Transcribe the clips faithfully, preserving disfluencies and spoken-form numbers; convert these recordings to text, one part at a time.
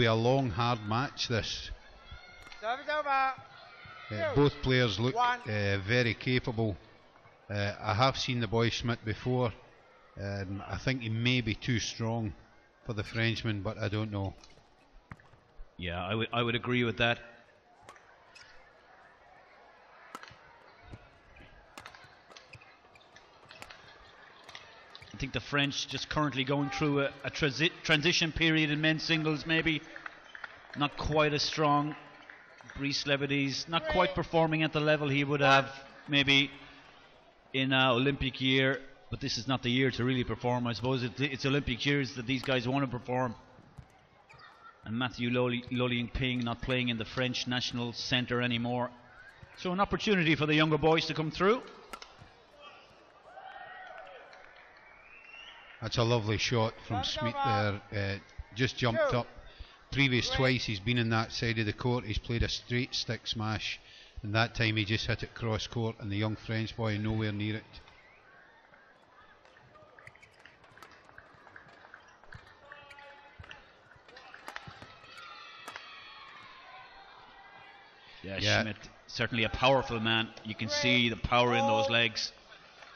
be a long, hard match, this. Service over. Uh, both players look uh, very capable. Uh, I have seen the boy Schmidt before. Um, I think he may be too strong for the Frenchman, but I don't know. Yeah, I would I would agree with that. I think the French just currently going through a, a transi transition period in men's singles, maybe not quite as strong. Brice Leverdez not quite performing at the level he would have maybe in uh, Olympic year, but this is not the year to really perform. I suppose it, it's Olympic years that these guys want to perform. And Mathieu Lohling Ping not playing in the French national centre anymore, so an opportunity for the younger boys to come through. That's a lovely shot from Schmidt there. Uh, just jumped up. Previous twice he's been in that side of the court, he's played a straight stick smash, and that time he just hit it cross court, and the young French boy nowhere near it. Yeah, yeah. Schmidt, certainly a powerful man. You can see the power in those legs.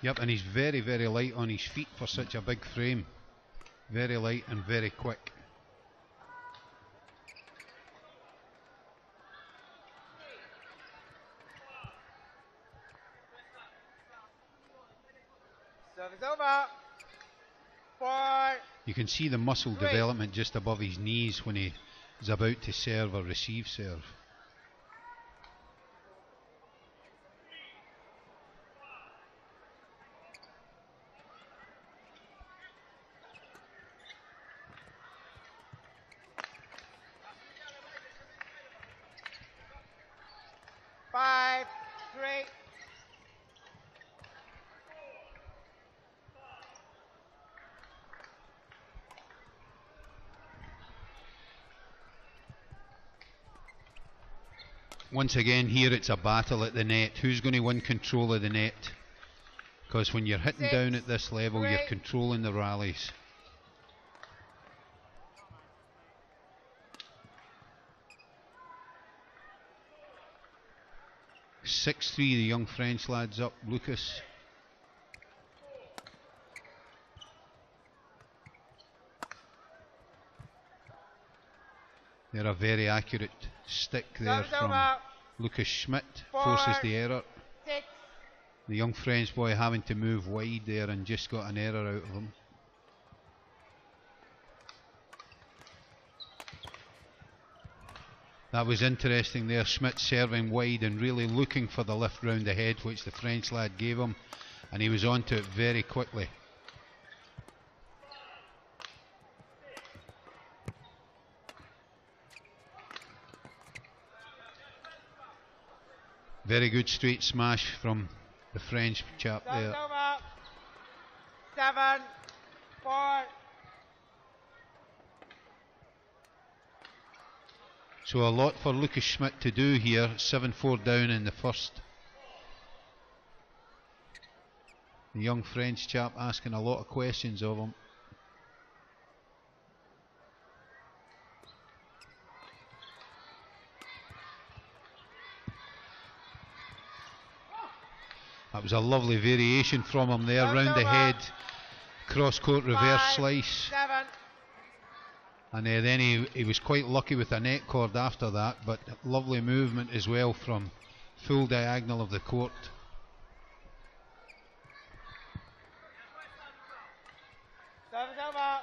Yep, and he's very, very light on his feet for such a big frame. Very light and very quick. You can see the muscle development just above his knees when he is about to serve or receive serve. Once again here it's a battle at the net. Who's going to win control of the net? Because when you're hitting Six, down at this level, three. You're controlling the rallies. six three, the young French lads up, Lukas. They're a very accurate stick there from Lukas Schmidt, forces the error. Six. The young French boy having to move wide there and just got an error out of him. That was interesting there, Schmidt serving wide and really looking for the lift round the head which the French lad gave him, and he was onto it very quickly. Very good straight smash from the French chap there. Seven, four. So a lot for Lukas Schmidt to do here. seven four down in the first. The young French chap asking a lot of questions of him. That was a lovely variation from him there, seven, round the head, cross court reverse five, slice. Seven. And uh, then he, he was quite lucky with a net cord after that, but lovely movement as well from full diagonal of the court. Seven, seven,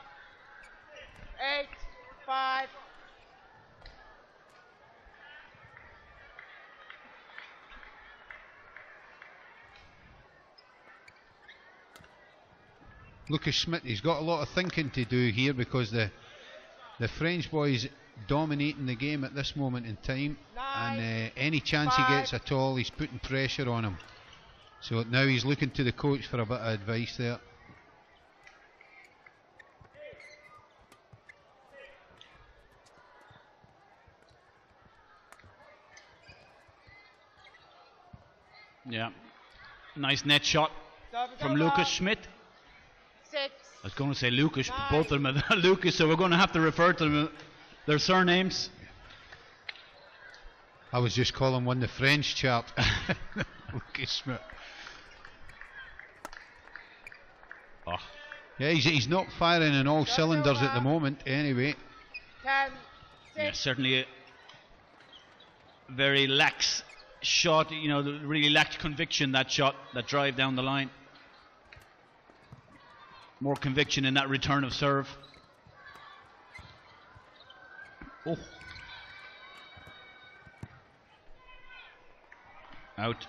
eight, five. Lukas Schmidt, he's got a lot of thinking to do here because the the French boy's dominating the game at this moment in time. Nine, and uh, any chance five. he gets at all, he's putting pressure on him. So now he's looking to the coach for a bit of advice there. Yeah, nice net shot from Lukas Schmidt. I was going to say Lukas, both of them are Lukas, so we're going to have to refer to them, their surnames? I was just calling one the French chap. Lukas Schmidt. Oh. Yeah, he's, he's not firing in all cylinders at the moment, anyway. Ten, yeah, certainly a very lax shot, you know, really lacked conviction, that shot, that drive down the line. More conviction in that return of serve. Oh. Out.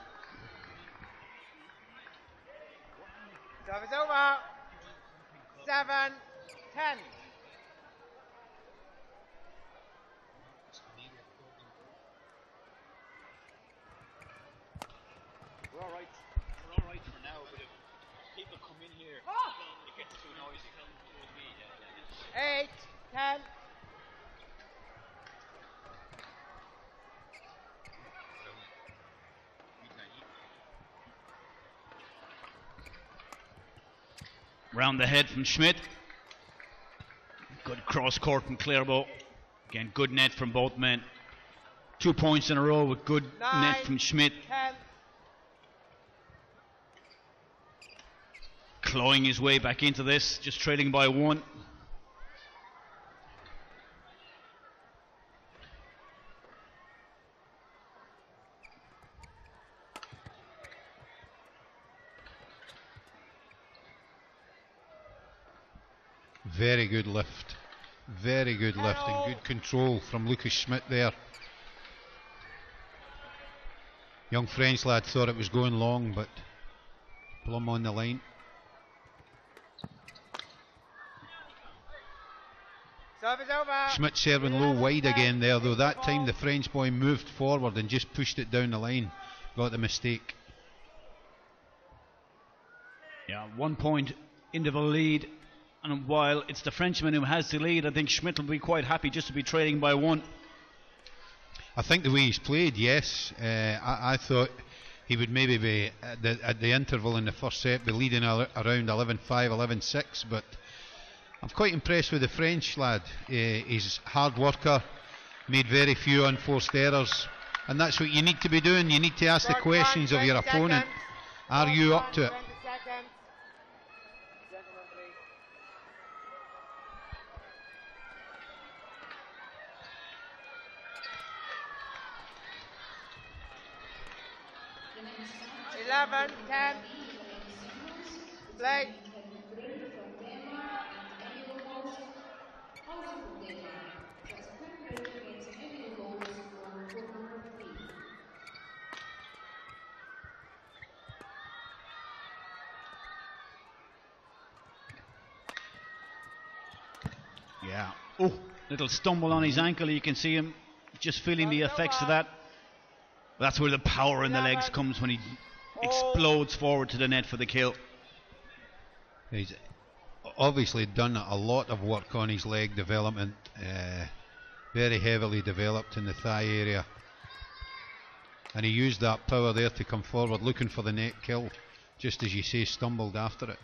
Serve is over. Seven, ten. We're all right. We're all right for now, but if people come in here, oh, it gets too noisy. Eight, ten. Round the head from Schmidt. Good cross court from Claerbout. Again, good net from both men. Two points in a row with good Nine, net from Schmidt. Ten. Clawing his way back into this, just trailing by one. Very good lift, very good lift and good control from Lukas Schmidt there. Young French lad thought it was going long, but plumb on the line. Schmidt serving low wide again there, though that time the French boy moved forward and just pushed it down the line. Got the mistake. Yeah, one point into the lead. And while it's the Frenchman who has the lead, I think Schmidt will be quite happy just to be trailing by one. I think the way he's played, yes. Uh, I, I thought he would maybe be at the, at the interval in the first set, be leading al around eleven five, eleven six. But I'm quite impressed with the French lad. Uh, he's a hard worker, made very few unforced errors. And that's what you need to be doing. You need to ask the questions of your opponent. Are you up to it? eleven, ten, play. Yeah, oh, little stumble on his ankle, you can see him just feeling the effects of that. That's where the power in the legs comes when he explodes forward to the net for the kill. He's obviously done a lot of work on his leg development, uh, very heavily developed in the thigh area, and he used that power there to come forward looking for the net kill, just as you say, stumbled after it.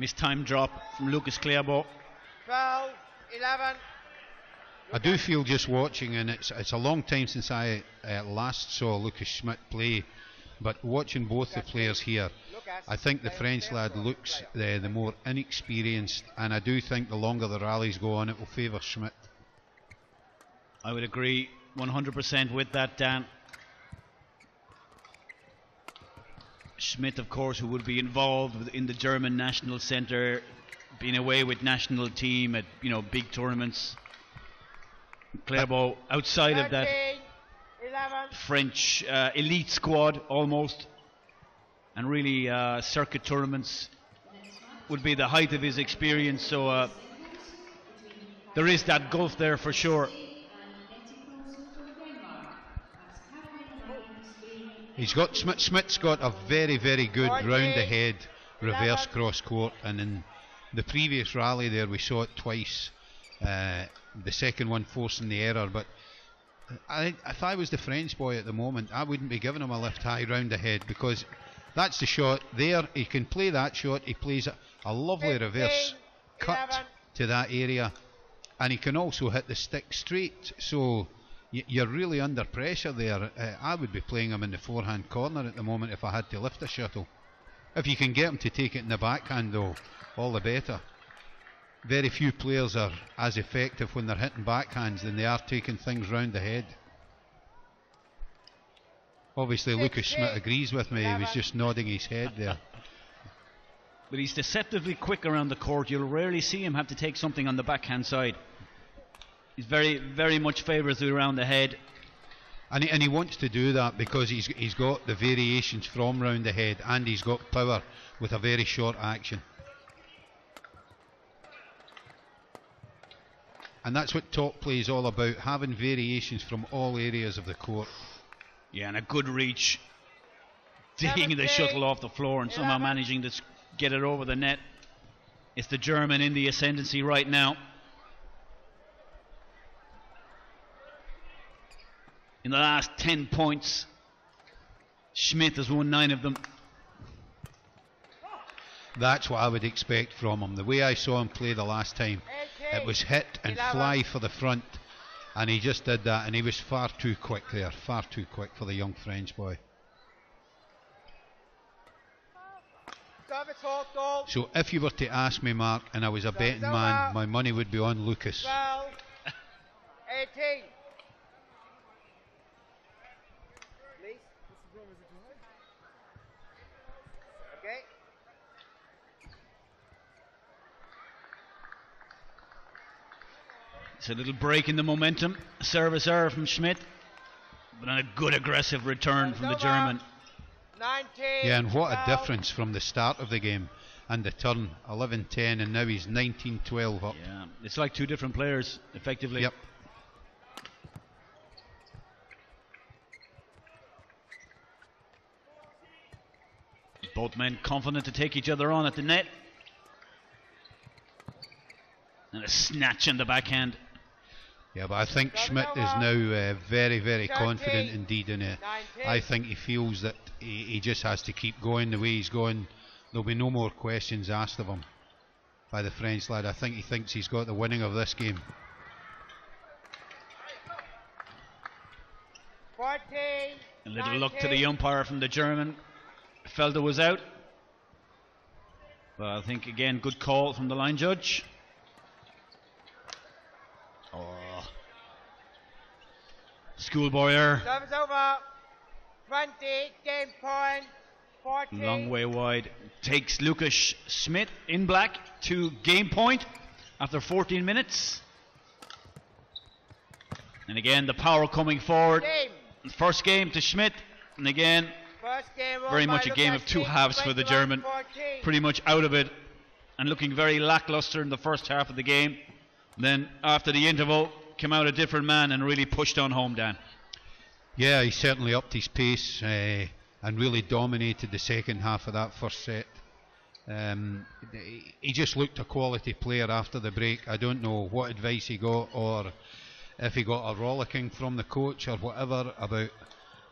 Missed time drop from Lukas Claerbout. twelve, eleven. I do feel just watching, and it's it's a long time since I uh, last saw Lukas Schmidt play, but watching both the players here, I think the French lad looks uh, the more inexperienced, and I do think the longer the rallies go on, it will favour Schmidt. I would agree one hundred percent with that, Dan. Schmidt, of course, who would be involved in the German national centre, being away with national team at, you know, big tournaments. Claerbout, outside of that French uh, elite squad almost, and really uh, circuit tournaments would be the height of his experience. So uh, there is that gulf there for sure. He's got Schmidt. Schmidt's got a very, very good round-the-head reverse cross court, and in the previous rally there we saw it twice. Uh, the second one forcing the error. But I, if I was the French boy at the moment, I wouldn't be giving him a lift high round the head, because that's the shot there. He can play that shot. He plays a, a lovely reverse cut to that area, and he can also hit the stick straight. So y you're really under pressure there. Uh, I would be playing him in the forehand corner at the moment if I had to lift a shuttle. If you can get him to take it in the backhand, though, all the better. Very few players are as effective when they're hitting backhands than they are taking things round the head. Obviously, Lukas Schmidt agrees with me. He was just nodding his head there. But he's deceptively quick around the court. You'll rarely see him have to take something on the backhand side. He's very, very much favours the round the head. And he, and he wants to do that because he's, he's got the variations from round the head, and he's got power with a very short action. And that's what top play is all about, having variations from all areas of the court. Yeah, and a good reach. Digging the shuttle off the floor and somehow managing to get it over the net. It's the German in the ascendancy right now. In the last ten points, Schmidt has won nine of them. That's what I would expect from him. The way I saw him play the last time, it was hit and fly for the front, and he just did that, and he was far too quick there, far too quick for the young French boy. So if you were to ask me, Mark, and I was a betting man, my money would be on Lukas. eighteen. It's a little break in the momentum. Service error from Schmidt, but on a good aggressive return from the German. Yeah, and what a difference from the start of the game and the turn. eleven ten, and now he's nineteen twelve up. Yeah, it's like two different players, effectively. Yep. Both men confident to take each other on at the net. And a snatch in the backhand. Yeah, but I think Schmidt is now uh, very, very confident indeed in it. I think he feels that he, he just has to keep going the way he's going. There'll be no more questions asked of him by the French lad. I think he thinks he's got the winning of this game. A little look to the umpire from the German. Felder was out. But I think, again, good call from the line judge. Oh. Schoolboy error. Service over. twenty, game point. fourteen. Long way wide. Takes Lukas Schmidt in black to game point after fourteen minutes. And again, the power coming forward. Game. First game to Schmidt. And again, first game very much a game of two halves for the German. fourteen. Pretty much out of it. And looking very lackluster in the first half of the game. Then after the interval came out a different man and really pushed on home, Dan. Yeah, he certainly upped his pace uh, and really dominated the second half of that first set. Um, he just looked a quality player after the break. I don't know what advice he got, or if he got a rollicking from the coach or whatever about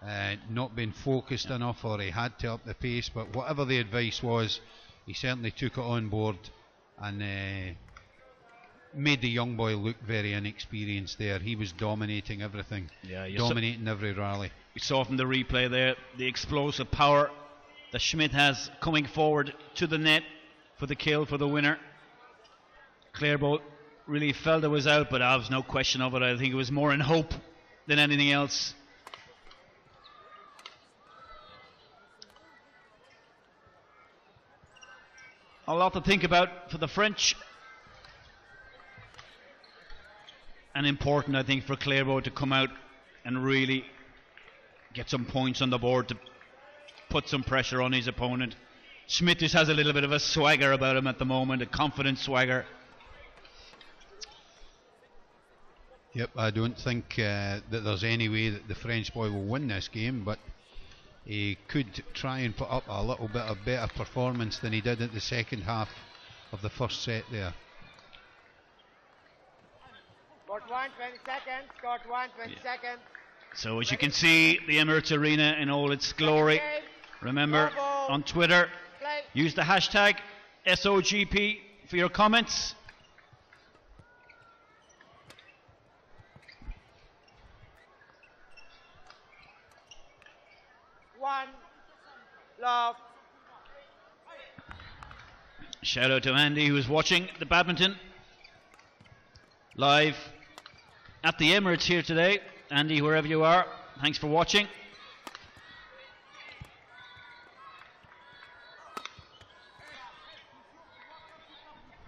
uh, not being focused enough, or he had to up the pace. But whatever the advice was, he certainly took it on board and Uh, made the young boy look very inexperienced there. He was dominating everything, yeah, dominating every rally. We saw from the replay there the explosive power that Schmidt has coming forward to the net for the kill, for the winner. Claerbout really felt it was out, but I was no question of it. I think it was more in hope than anything else. A lot to think about for the French. And important, I think, for Claerbout to come out and really get some points on the board to put some pressure on his opponent. Schmidt just has a little bit of a swagger about him at the moment, a confident swagger. Yep, I don't think uh, that there's any way that the French boy will win this game, but he could try and put up a little bit of better performance than he did at the second half of the first set there. one twenty seconds. Got one twenty yeah. seconds. So as you can see, the Emirates Arena in all its glory. Remember, on Twitter, use the hashtag S O G P for your comments. One love. Shout out to Andy, who is watching the badminton live at the Emirates here today. Andy, wherever you are, thanks for watching.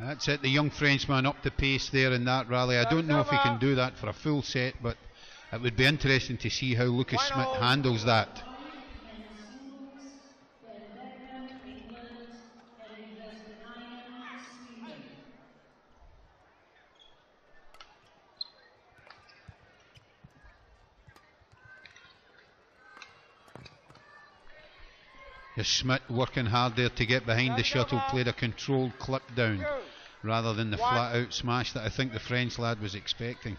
That's it, the young Frenchman up the pace there in that rally. I don't know if he can do that for a full set, but it would be interesting to see how Lukas Schmidt handles that. Schmidt working hard there to get behind the shuttle, played a controlled clip down rather than the flat out smash that I think the French lad was expecting.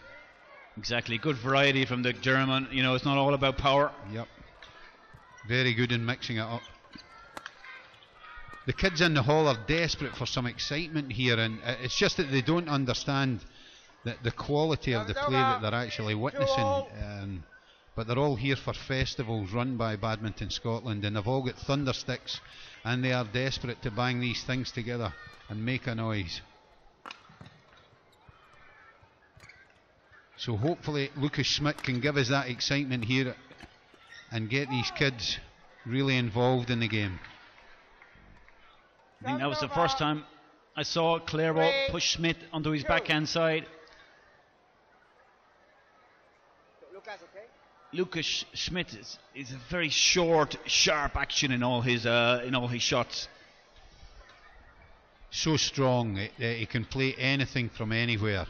Exactly, good variety from the German, you know, it's not all about power. Yep, very good in mixing it up. The kids in the hall are desperate for some excitement here, and it's just that they don't understand that the quality of the play that they're actually witnessing. Um, But they're all here for festivals run by Badminton Scotland, and they've all got thundersticks, and they are desperate to bang these things together and make a noise. So hopefully Lukas Schmidt can give us that excitement here and get these kids really involved in the game. I think that was the first time I saw Claerbout push Schmidt onto his backhand side. Lukas Schmidt is, is a very short, sharp action in all his uh, in all his shots. So strong, it, uh, he can play anything from anywhere,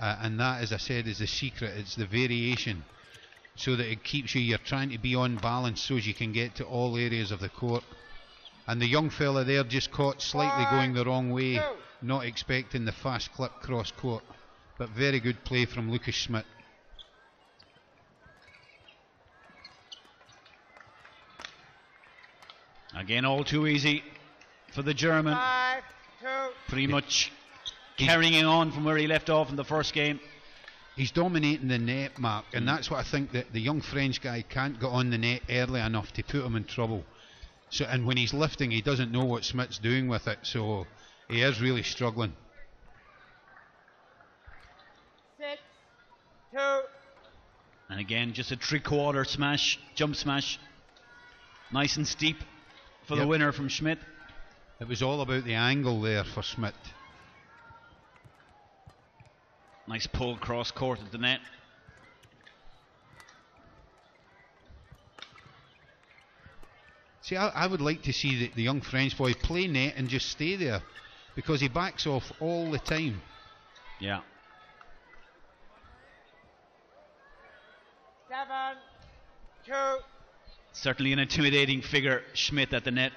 uh, and that, as I said, is the secret. It's the variation, so that it keeps you. You're trying to be on balance, so as you can get to all areas of the court. And the young fella there just caught slightly going the wrong way, not expecting the fast clip cross court, but very good play from Lukas Schmidt. Again, all too easy for the German. Five, Pretty yeah. much carrying on from where he left off in the first game. He's dominating the net, Mark, and that's what I think, that the young French guy can't get on the net early enough to put him in trouble. So, and when he's lifting, he doesn't know what Schmidt's doing with it, so he is really struggling. Six, two. And again, just a three-quarter smash, jump smash. Nice and steep. For yep. the winner from Schmidt. It was all about the angle there for Schmidt. Nice pull cross court at the net. See, I, I would like to see the, the young French boy play net and just stay there, because he backs off all the time. Yeah. Seven, two. Certainly an intimidating figure, Schmidt at the net.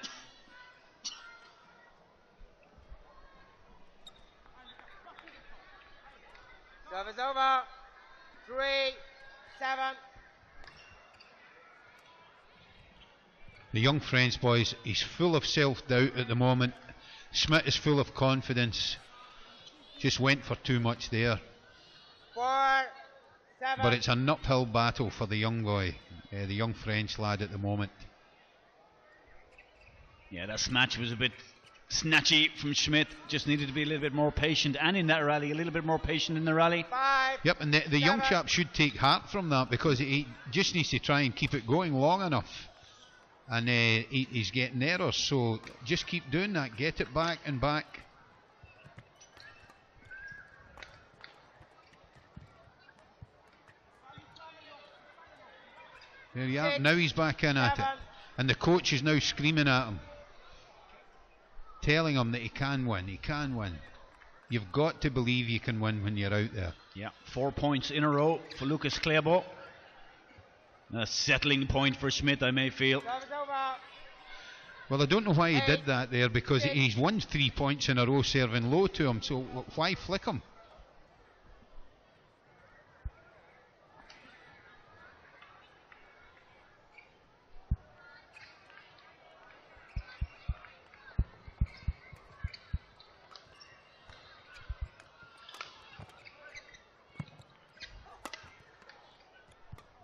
Serve is over. Three, seven. The young French boys, he's full of self-doubt at the moment. Schmidt is full of confidence. Just went for too much there. Four. But it's an uphill battle for the young boy, uh, the young French lad at the moment. Yeah, that snatch was a bit snatchy from Schmidt. Just needed to be a little bit more patient, and in that rally, a little bit more patient in the rally. Five, yep, and the, the young chap should take heart from that, because he just needs to try and keep it going long enough. And uh, he, he's getting errors, so just keep doing that. Get it back and back. There you are. Now he's back in at it, and the coach is now screaming at him, telling him that he can win, he can win. You've got to believe you can win when you're out there. Yeah, four points in a row for Lukas Claerbout. A settling point for Schmidt, I may feel. Well, I don't know why he did that there, because he's won three points in a row serving low to him, so why flick him?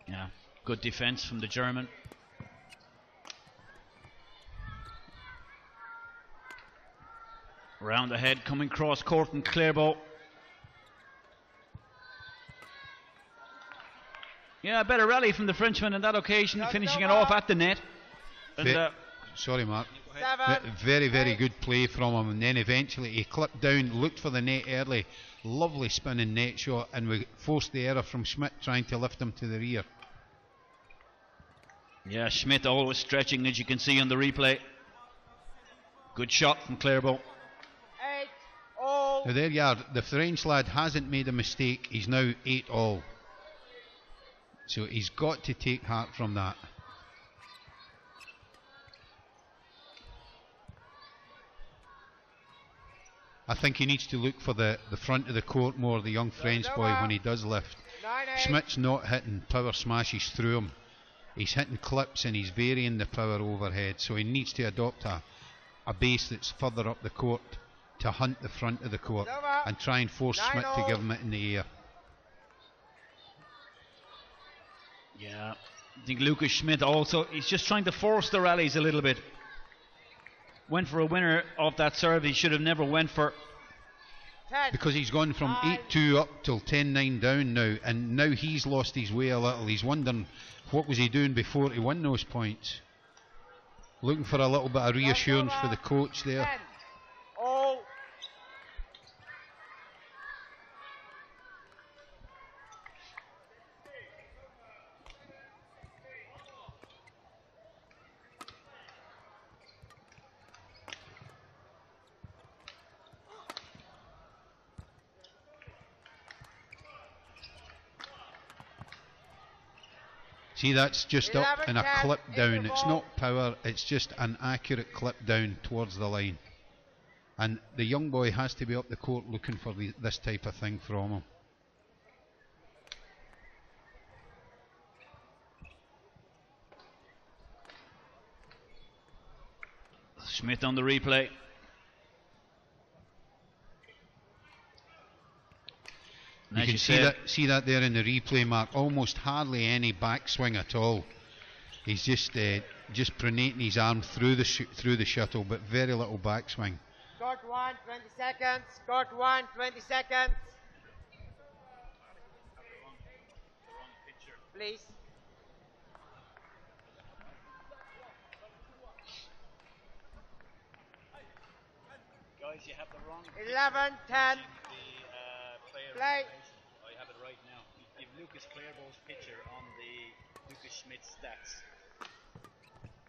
Yeah, good defense from the German. Round ahead, coming cross court and Claerbout. Yeah, better rally from the Frenchman on that occasion, no, finishing no, it off at the net. And, Ve uh, sorry, Mark. Seven, very, very eight. Good play from him. And then eventually he clipped down, looked for the net early. Lovely spinning net shot. And we forced the error from Schmidt trying to lift him to the rear. Yeah, Schmidt always stretching, as you can see on the replay. Good shot from Claerbout. Now there you are, the French lad hasn't made a mistake, he's now eight all. So he's got to take heart from that. I think he needs to look for the, the front of the court more, the young French boy, when he does lift. Schmidt's not hitting power smashes through him. He's hitting clips and he's varying the power overhead, so he needs to adopt a, a base that's further up the court to hunt the front of the court and try and force Schmidt to give him it in the air. Yeah, I think Lukas Schmidt also, he's just trying to force the rallies a little bit. Went for a winner off that serve he should have never went for. Ten, because he's gone from eight two up till ten nine down now, and now he's lost his way a little. He's wondering what was he doing before he won those points. Looking for a little bit of reassurance for the coach there. Ten. See, that's just up and a clip down. It's not power, it's just an accurate clip down towards the line. And the young boy has to be up the court looking for the, this type of thing from him. Schmidt on the replay. You can see that, see that there in the replay, Mark. Almost hardly any backswing at all. He's just uh, just pronating his arm through the sh through the shuttle, but very little backswing. Court one, twenty seconds. Court one, twenty seconds. Please. Guys, you have the wrong. eleven ten. Play. I have it right now. You have Lukas Clairbout's picture on the Lukas Schmidt stats. Oh,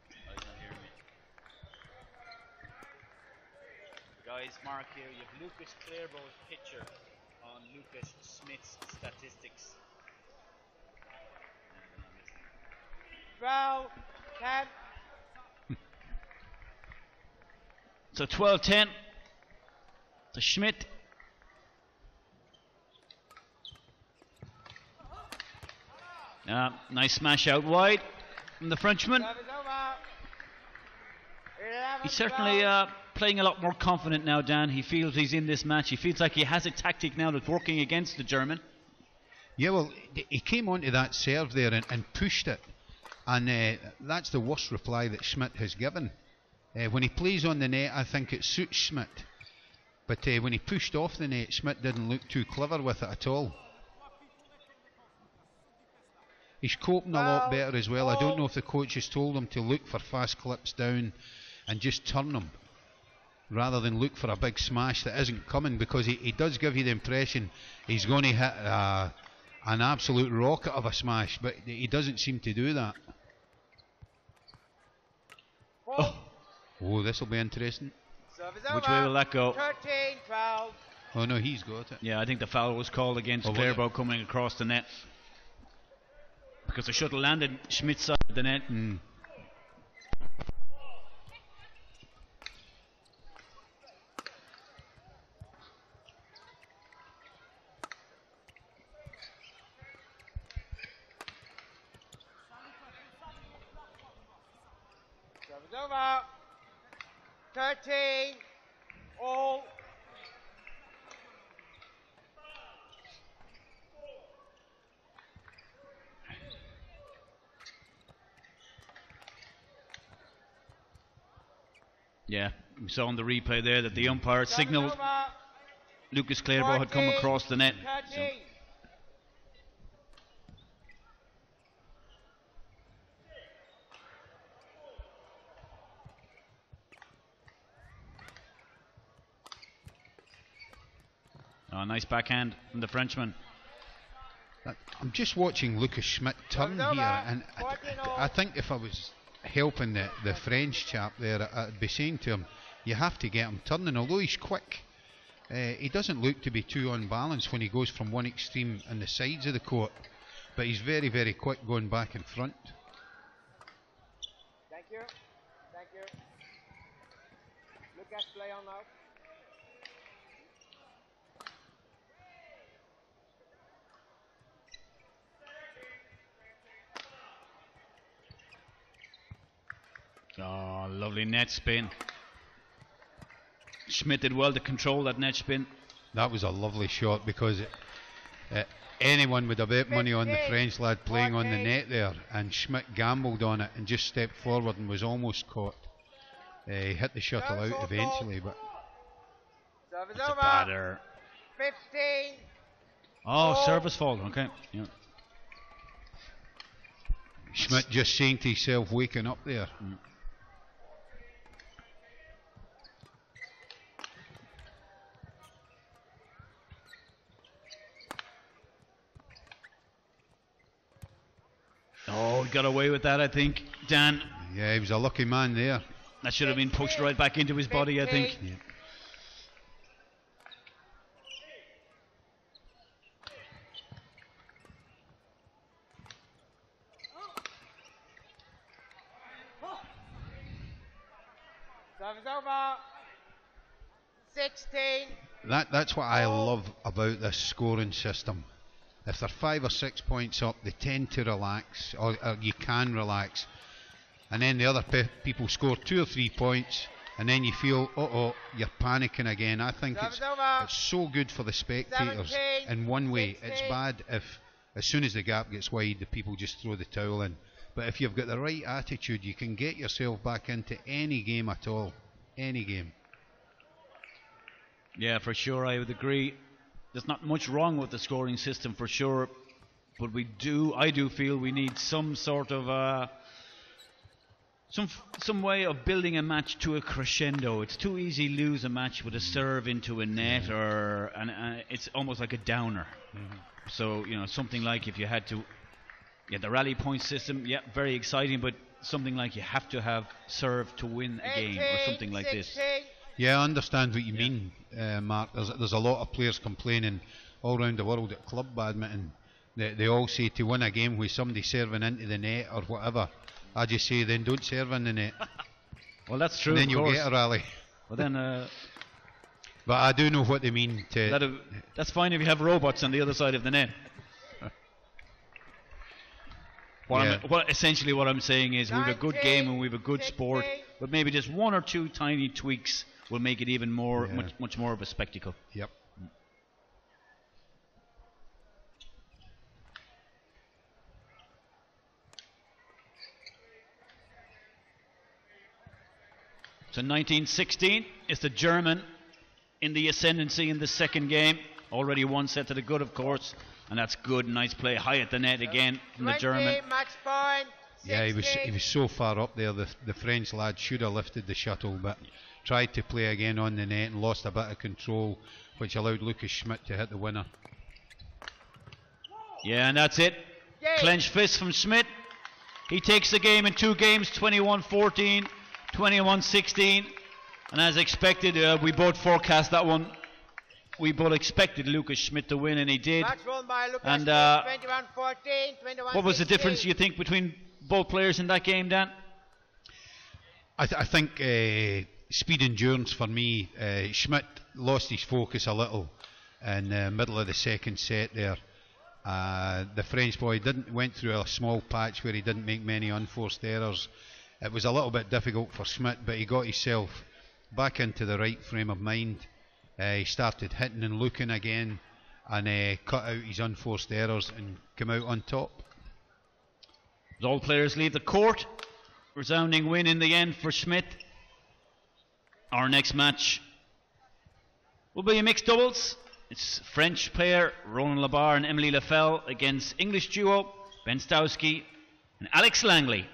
he's not hearing me. Guys, mark here. You have Lukas Clairbout's picture on Lukas Schmidt's statistics. twelve ten. So twelve ten. The Schmidt. Uh, nice smash out wide from the Frenchman. He's certainly uh, playing a lot more confident now, Dan. He feels he's in this match. He feels like he has a tactic now that's working against the German. Yeah, well, he came onto that serve there and, and pushed it. And uh, that's the worst reply that Schmidt has given. Uh, when he plays on the net, I think it suits Schmidt. But uh, when he pushed off the net, Schmidt didn't look too clever with it at all. He's coping a lot better as well. I don't know if the coach has told him to look for fast clips down and just turn them rather than look for a big smash that isn't coming, because he, he does give you the impression he's going to hit uh, an absolute rocket of a smash, but he doesn't seem to do that. Oh, oh, this will be interesting. Which way will that go? thirteen twelve. Oh no, he's got it. Yeah, I think the foul was called against oh, Claerbout coming across the net, because the shuttle landed Schmidt's side of the net. Mm. thirteen all. Yeah, we saw on the replay there that the umpire signalled Lukas Claerbout had come across the net. So. Oh, nice backhand from the Frenchman. I'm just watching Lukas Schmidt turn here, and I, I think if I was helping the, the French chap there, I'd be saying to him, you have to get him turning. Although he's quick, uh, he doesn't look to be too unbalanced when he goes from one extreme on the sides of the court, but he's very, very quick going back in front. Thank you. Thank you. Lukas, play on now. Oh, lovely net spin. Schmidt did well to control that net spin. That was a lovely shot, because it, uh, anyone would have bet money on the French lad playing on the net there, and Schmidt gambled on it and just stepped forward and was almost caught. Uh, he hit the shuttle out eventually, but it's a bad error. Oh, service fault, okay. Yeah. Schmidt just saying to himself, waking up there. Mm. Oh, he got away with that, I think, Dan. Yeah, he was a lucky man there. That should have been pushed right back into his body, I think. Yeah. That, that's what I love about this scoring system. If they're five or six points up, they tend to relax, or, or you can relax, and then the other pe people score two or three points, and then you feel, uh oh, you're panicking again. I think it's, it's so good for the spectators in one way. It's bad if, as soon as the gap gets wide, the people just throw the towel in. But if you've got the right attitude, you can get yourself back into any game at all, any game. Yeah, for sure, I would agree. There's not much wrong with the scoring system, for sure, but we do, I do feel we need some sort of uh, some some way of building a match to a crescendo. It's too easy to lose a match with a serve into a net, yeah. or and uh, it's almost like a downer. Mm-hmm. So you know, something like if you had to, yeah, the rally point system, yeah, very exciting, but something like you have to have serve to win a game or something like this. Yeah, I understand what you yeah. mean, uh, Mark. There's, there's a lot of players complaining all around the world at club badminton. They, they all say to win a game with somebody serving into the net or whatever. I just say, then don't serve in the net. Well, that's true. And then you'll course. get a rally. Well, then. Uh, but I do know what they mean. To that, uh, that's fine if you have robots on the other side of the net. What yeah. I'm, what, essentially, what I'm saying is, we've a good game and we've a good sport, but maybe just one or two tiny tweaks will make it even more, yeah. much, much more of a spectacle. Yep. So nineteen sixteen is the German in the ascendancy in the second game. Already one set to the good, of course, and that's good. Nice play, high at the net again from the German. Match point, yeah, he was he was so far up there. The the French lad should have lifted the shuttle, but. Yeah. Tried to play again on the net and lost a bit of control, which allowed Lukas Schmidt to hit the winner. Yeah, and that's it. Game. Clenched fist from Schmidt. He takes the game in two games, twenty-one fourteen, twenty-one sixteen. And as expected, uh, we both forecast that one. We both expected Lukas Schmidt to win, and he did. And uh, what was the difference, you think, between both players in that game, Dan? I, th I think... Uh, Speed endurance for me. Uh, Schmidt lost his focus a little in the middle of the second set there. Uh, the French boy didn't went through a small patch where he didn't make many unforced errors. It was a little bit difficult for Schmidt, but he got himself back into the right frame of mind. Uh, he started hitting and looking again, and uh, cut out his unforced errors and came out on top. All players leave the court. Resounding win in the end for Schmidt. Our next match will be a mixed doubles. It's French pair Roland Labarre and Emily LaFelle against English duo Ben Stauski and Alex Langley.